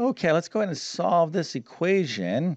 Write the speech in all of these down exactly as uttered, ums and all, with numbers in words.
Okay, let's go ahead and solve this equation.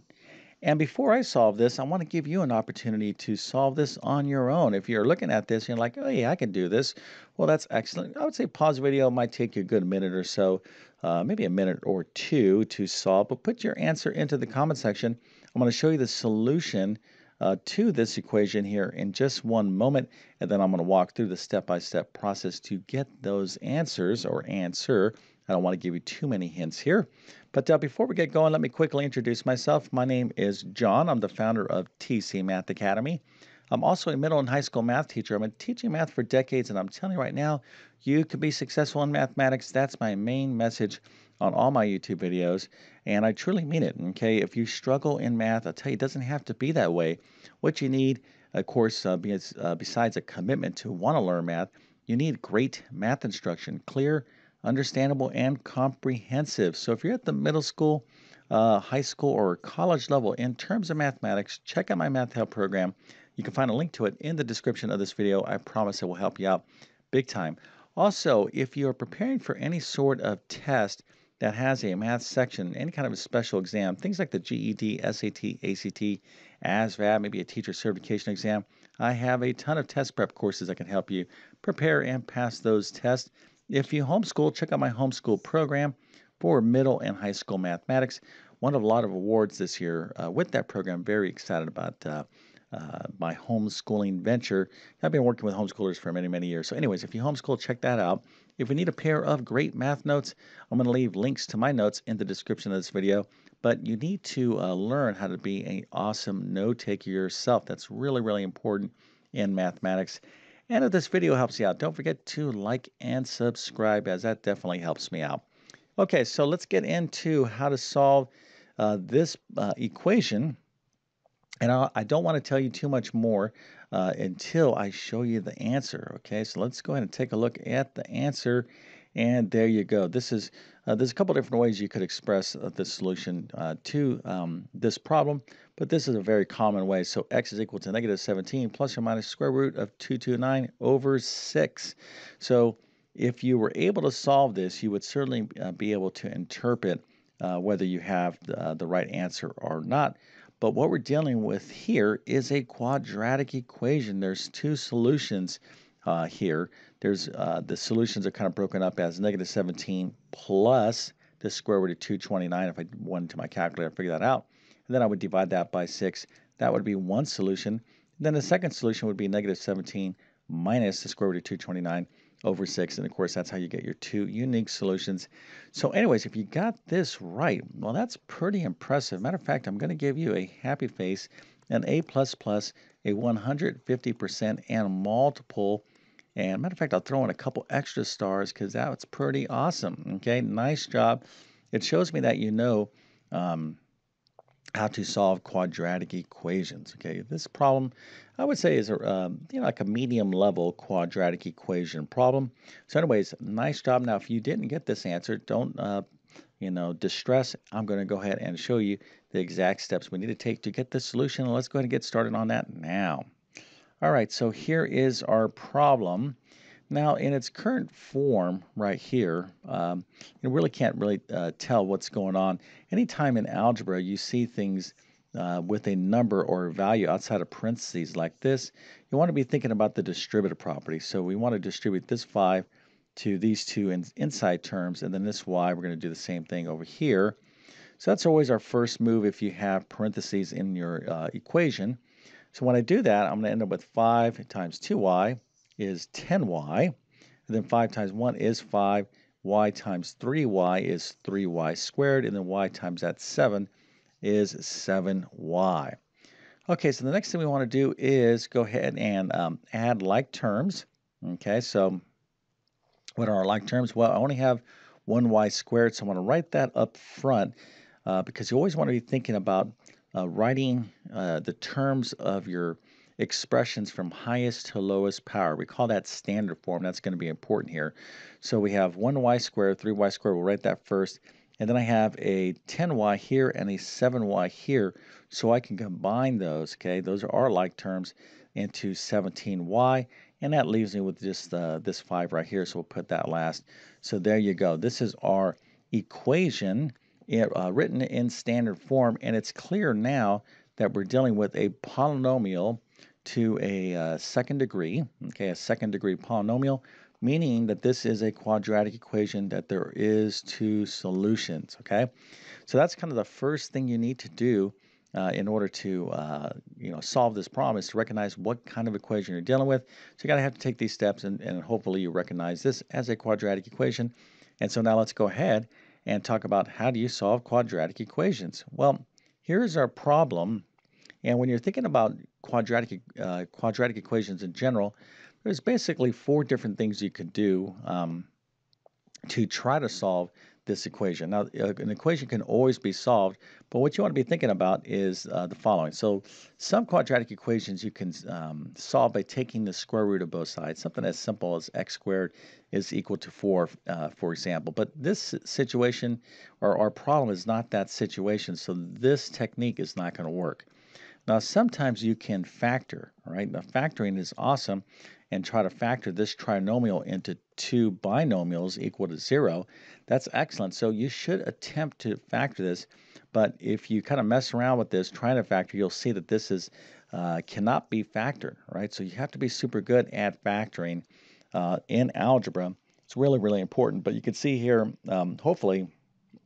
And before I solve this, I want to give you an opportunity to solve this on your own. If you're looking at this, you're like, oh yeah, I can do this. Well, that's excellent. I would say pause the video. It might take you a good minute or so, uh, maybe a minute or two to solve, but put your answer into the comment section. I'm going to show you the solution uh, to this equation here in just one moment, and then I'm going to walk through the step-by-step process to get those answers or answer. I don't want to give you too many hints here. But uh, before we get going, let me quickly introduce myself. My name is John. I'm the founder of T C Math Academy. I'm also a middle and high school math teacher. I've been teaching math for decades, and I'm telling you right now, you can be successful in mathematics. That's my main message on all my YouTube videos, and I truly mean it, okay? If you struggle in math, I'll tell you, it doesn't have to be that way. What you need, of course, uh, bes uh, besides a commitment to want to learn math, you need great math instruction, clear, understandable, and comprehensive. So if you're at the middle school, uh, high school, or college level in terms of mathematics, check out my Math Help program. You can find a link to it in the description of this video. I promise it will help you out big time. Also, if you're preparing for any sort of test that has a math section, any kind of a special exam, things like the G E D, S A T, A C T, A S V A B, maybe a teacher certification exam, I have a ton of test prep courses that can help you prepare and pass those tests. If you homeschool, check out my homeschool program for middle and high school mathematics. Won a lot of awards this year uh, with that program. Very excited about uh, uh, my homeschooling venture. I've been working with homeschoolers for many, many years. So anyways, if you homeschool, check that out. If you need a pair of great math notes, I'm going to leave links to my notes in the description of this video. But you need to uh, learn how to be an awesome note-taker yourself. That's really, really important in mathematics. And if this video helps you out, don't forget to like and subscribe, as that definitely helps me out. Okay, so let's get into how to solve uh, this uh, equation. And I'll, I don't want to tell you too much more uh, until I show you the answer. Okay, so let's go ahead and take a look at the answer. And there you go. This is uh, there's a couple different ways you could express uh, the solution uh, to um, this problem, but this is a very common way. So x is equal to negative seventeen plus or minus square root of two hundred twenty-nine over six. So if you were able to solve this, you would certainly uh, be able to interpret uh, whether you have uh, the right answer or not. But what we're dealing with here is a quadratic equation. There's two solutions. Uh, here, there's uh, the solutions are kind of broken up as negative seventeen plus the square root of two hundred twenty-nine. If I went to my calculator, I'd figure that out. And then I would divide that by six. That would be one solution. And then the second solution would be negative seventeen minus the square root of two hundred twenty-nine over six. And of course, that's how you get your two unique solutions. So anyways, if you got this right, well, that's pretty impressive. Matter of fact, I'm going to give you a happy face, an A plus plus, a one hundred fifty percent and multiple. And matter of fact, I'll throw in a couple extra stars because that's pretty awesome. Okay, nice job. It shows me that you know um, how to solve quadratic equations. Okay, this problem I would say is a um, you know like a medium level quadratic equation problem. So, anyways, nice job. Now, if you didn't get this answer, don't uh, you know distress. I'm going to go ahead and show you the exact steps we need to take to get this solution. Let's go ahead and get started on that now. All right, so here is our problem. Now, in its current form right here, um, you really can't really uh, tell what's going on. Anytime in algebra you see things uh, with a number or a value outside of parentheses like this, you want to be thinking about the distributive property. So we want to distribute this five to these two in inside terms, and then this y, we're going to do the same thing over here. So that's always our first move if you have parentheses in your uh, equation. So when I do that, I'm going to end up with five times two y is ten y, and then five times one is five, y times three y is three y squared, and then y times that seven is seven y. Okay, so the next thing we want to do is go ahead and um, add like terms. Okay, so what are our like terms? Well, I only have one y squared, so I want to write that up front uh, because you always want to be thinking about Uh, writing uh, the terms of your expressions from highest to lowest power. We call that standard form. That's going to be important here. So we have one y squared, three y squared. We'll write that first. And then I have a ten y here and a seven y here. So I can combine those, okay? Those are our like terms into seventeen y. And that leaves me with just uh, this five right here. So we'll put that last. So there you go. This is our equation uh, written in standard form, and it's clear now that we're dealing with a polynomial to a uh, second degree, okay, a second degree polynomial, meaning that this is a quadratic equation that there is two solutions, okay? So that's kind of the first thing you need to do uh, in order to, uh, you know, solve this problem, is to recognize what kind of equation you're dealing with. So you gotta have to take these steps, and, and hopefully you recognize this as a quadratic equation. And so now let's go ahead and talk about how do you solve quadratic equations. Well, here's our problem. And when you're thinking about quadratic uh, quadratic equations in general, there's basically four different things you could do um, to try to solve this equation. Now, an equation can always be solved, but what you want to be thinking about is uh, the following. So some quadratic equations you can um, solve by taking the square root of both sides, something as simple as x squared is equal to four, uh, for example. But this situation, or our problem, is not that situation, so this technique is not going to work. Now, sometimes you can factor, all right? Now, factoring is awesome, and try to factor this trinomial into two binomials equal to zero. That's excellent. So you should attempt to factor this, but if you kind of mess around with this, trying to factor, you'll see that this is uh, cannot be factored, right? So you have to be super good at factoring uh, in algebra. It's really, really important. But you can see here, um, hopefully,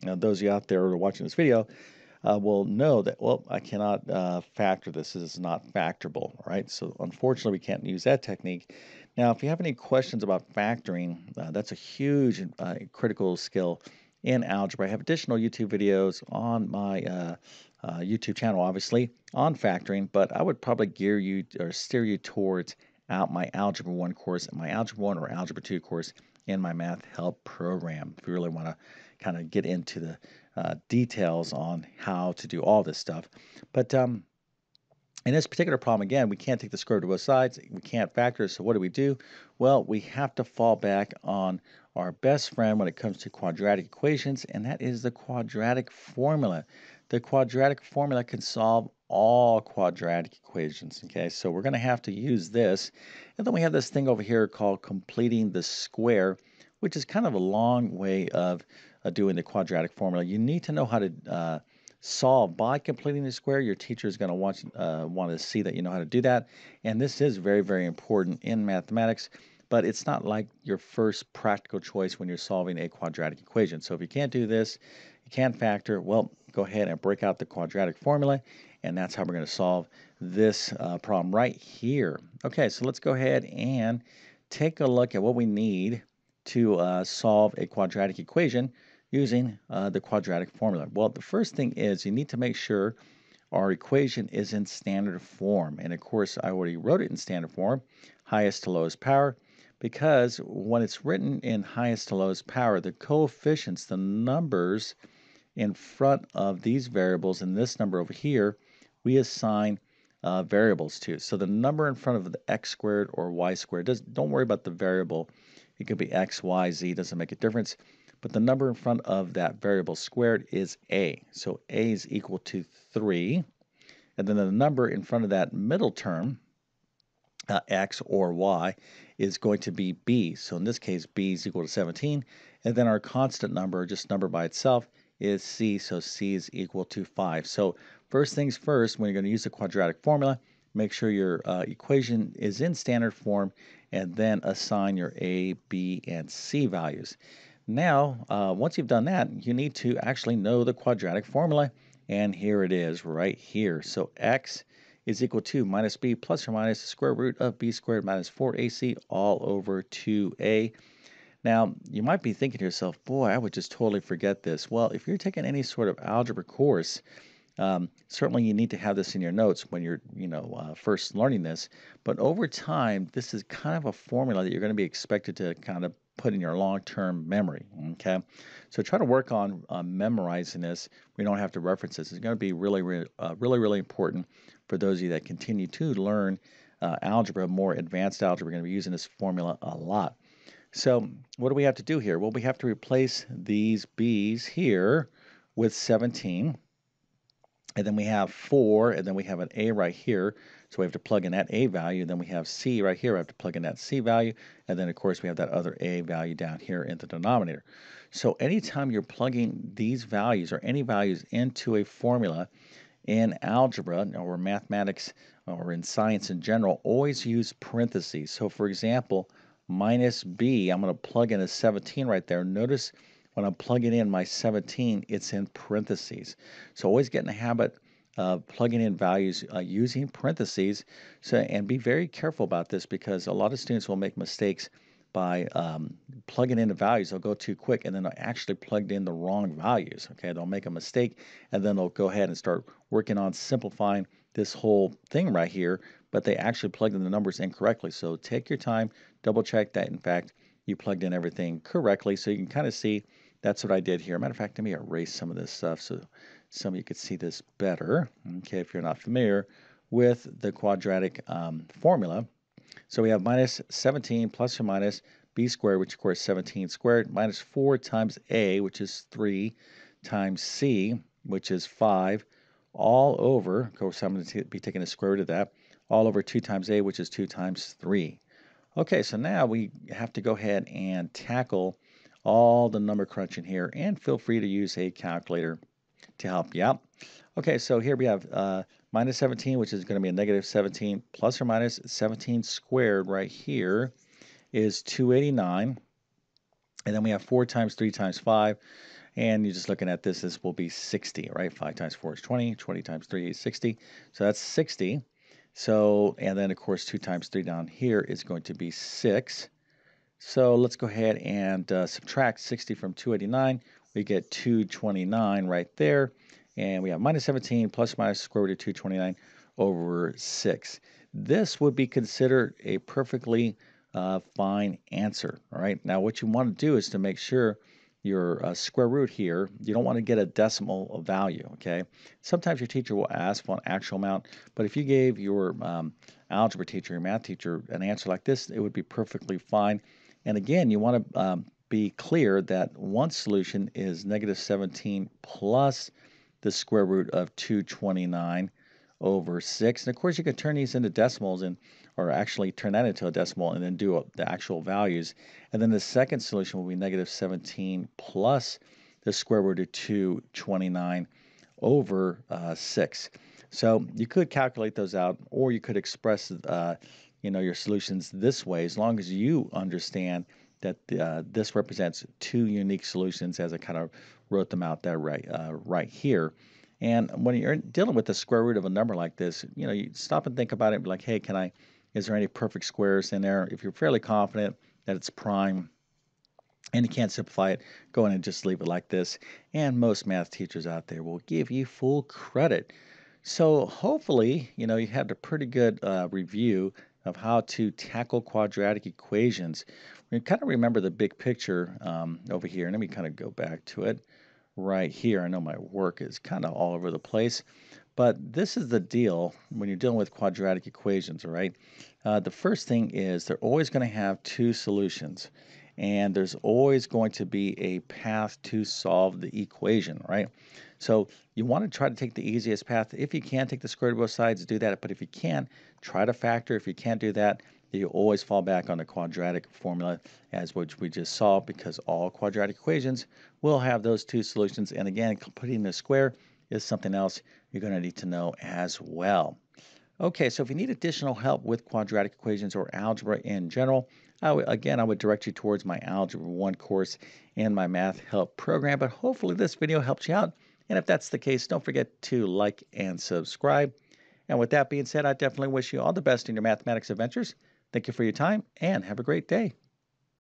uh, those of you out there who are watching this video, Uh, will know that, well, I cannot uh, factor this. This is not factorable, right? So unfortunately, we can't use that technique. Now, if you have any questions about factoring, uh, that's a huge uh, critical skill in algebra. I have additional YouTube videos on my uh, uh, YouTube channel, obviously, on factoring, but I would probably gear you or steer you towards out my Algebra one course, my Algebra one or Algebra two course in my Math Help program, if you really want to kind of get into the Uh, details on how to do all this stuff. But um, in this particular problem, again, we can't take the square root of both sides. We can't factor. So what do we do? Well, we have to fall back on our best friend when it comes to quadratic equations, and that is the quadratic formula. The quadratic formula can solve all quadratic equations, okay? So we're going to have to use this. And then we have this thing over here called completing the square, which is kind of a long way of uh, doing the quadratic formula. You need to know how to uh, solve by completing the square. Your teacher is going to want uh, want to see that you know how to do that. And this is very, very important in mathematics, but it's not like your first practical choice when you're solving a quadratic equation. So if you can't do this, you can't factor, well, go ahead and break out the quadratic formula, and that's how we're going to solve this uh, problem right here. Okay, so let's go ahead and take a look at what we need to uh, solve a quadratic equation using uh, the quadratic formula. Well, the first thing is you need to make sure our equation is in standard form. And of course, I already wrote it in standard form, highest to lowest power, because when it's written in highest to lowest power, the coefficients, the numbers in front of these variables and this number over here, we assign uh, variables to. So the number in front of the x squared or y squared, doesn't, don't worry about the variable. It could be x, y, z, doesn't make a difference. But the number in front of that variable squared is a. So a is equal to three. And then the number in front of that middle term, uh, x or y, is going to be b. So in this case, b is equal to seventeen. And then our constant number, just number by itself, is c. So c is equal to five. So first things first, when you're going to use the quadratic formula, make sure your uh, equation is in standard form, and then assign your A, B, and C values. Now, uh, once you've done that, you need to actually know the quadratic formula, and here it is right here. So x is equal to minus b plus or minus the square root of b squared minus four a c all over two a. Now, you might be thinking to yourself, boy, I would just totally forget this. Well, if you're taking any sort of algebra course, Um, certainly you need to have this in your notes when you're, you know, uh, first learning this, but over time, this is kind of a formula that you're going to be expected to kind of put in your long-term memory, okay? So try to work on uh, memorizing this. We don't have to reference this. It's going to be really, really, uh, really, really important for those of you that continue to learn uh, algebra, more advanced algebra. We're going to be using this formula a lot. So what do we have to do here? Well, we have to replace these b's here with seventeen. And then we have four, and then we have an A right here. So we have to plug in that A value. Then we have C right here. We have to plug in that C value. And then, of course, we have that other A value down here in the denominator. So anytime you're plugging these values or any values into a formula in algebra or mathematics or in science in general, always use parentheses. So, for example, minus B, I'm going to plug in a seventeen right there. Notice when I'm plugging in my seventeen, it's in parentheses. So always get in the habit of plugging in values uh, using parentheses. So, and be very careful about this, because a lot of students will make mistakes by um, plugging in the values. They'll go too quick, and then they'll actually plug in the wrong values. Okay, they'll make a mistake, and then they'll go ahead and start working on simplifying this whole thing right here, but they actually plugged in the numbers incorrectly. So take your time, double check that, in fact, you plugged in everything correctly. So you can kind of see that's what I did here. Matter of fact, let me erase some of this stuff so some of you could see this better, okay, if you're not familiar with the quadratic um, formula. So we have minus seventeen plus or minus b squared, which of course is seventeen squared, minus four times a, which is three, times c, which is five, all over, of course I'm going to be taking the square root of that, all over two times a, which is two times three. Okay, so now we have to go ahead and tackle all the number crunching here, and feel free to use a calculator to help you out. Okay, so here we have uh, minus seventeen, which is going to be a negative seventeen, plus or minus seventeen squared right here is two eighty-nine, and then we have four times three times five, and you're just looking at this, this will be sixty, right? five times four is twenty, twenty times three is sixty, so that's sixty. So, and then of course two times three down here is going to be six. So let's go ahead and uh, subtract sixty from two eighty-nine. We get two twenty-nine right there. And we have minus seventeen plus minus square root of two twenty-nine over six. This would be considered a perfectly uh, fine answer. All right. Now what you want to do is to make sure your uh, square root here, you don't want to get a decimal value, okay? Sometimes your teacher will ask for an actual amount, but if you gave your um, algebra teacher, your math teacher, an answer like this, it would be perfectly fine. And again, you want to um, be clear that one solution is negative seventeen plus the square root of two twenty-nine over six. And of course, you can turn these into decimals, and or actually turn that into a decimal and then do the actual values. And then the second solution will be negative seventeen plus the square root of two twenty-nine over uh, six. So you could calculate those out, or you could express uh, you know, your solutions this way, as long as you understand that uh, this represents two unique solutions, as I kind of wrote them out there right, uh, right here. And when you're dealing with the square root of a number like this, you know, you stop and think about it and be like, hey, can I, is there any perfect squares in there? If you're fairly confident that it's prime and you can't simplify it, go in and just leave it like this. And most math teachers out there will give you full credit. So hopefully, you know, you had a pretty good uh, review of how to tackle quadratic equations. We kind of remember the big picture um, over here. And let me kind of go back to it right here. I know my work is kind of all over the place, but this is the deal when you're dealing with quadratic equations, all right? Uh, the first thing is they're always going to have two solutions, and there's always going to be a path to solve the equation, right? So you want to try to take the easiest path. If you can, take the square root of both sides, do that. But if you can't, try to factor. If you can't do that, you always fall back on the quadratic formula, as which we just saw, because all quadratic equations will have those two solutions. And again, putting the square is something else you're going to need to know as well. Okay, so if you need additional help with quadratic equations or algebra in general, I would, again, I would direct you towards my Algebra one course and my Math Help program. But hopefully this video helps you out. And if that's the case, don't forget to like and subscribe. And with that being said, I definitely wish you all the best in your mathematics adventures. Thank you for your time, and have a great day.